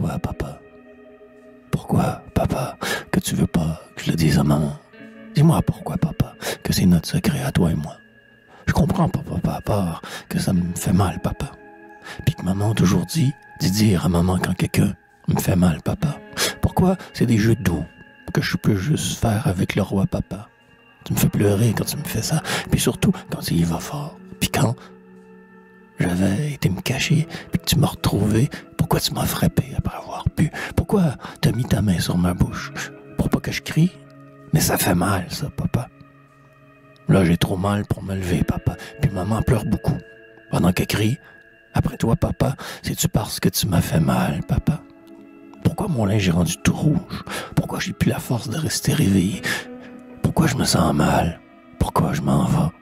Pourquoi, papa? Pourquoi, papa, que tu veux pas que je le dise à maman? Dis-moi pourquoi, papa, que c'est notre secret à toi et moi. Je comprends pas, papa, à part que ça me fait mal, papa. Puis que maman a toujours dit d'y dire à maman quand quelqu'un me fait mal, papa. Pourquoi c'est des jeux d'eau que je peux juste faire avec le roi, papa? Tu me fais pleurer quand tu me fais ça, puis surtout quand il y va fort. Puis quand j'avais été me cacher, puis que tu m'as retrouvé, pourquoi tu m'as frappé après avoir pu? Pourquoi t'as mis ta main sur ma bouche? Pour pas que je crie? Mais ça fait mal, ça, papa. Là, j'ai trop mal pour me lever, papa. Puis maman pleure beaucoup. Pendant qu'elle crie, après toi, papa, c'est-tu parce que tu m'as fait mal, papa? Pourquoi mon linge est rendu tout rouge? Pourquoi j'ai plus la force de rester réveillé? Pourquoi je me sens mal? Pourquoi je m'en vais?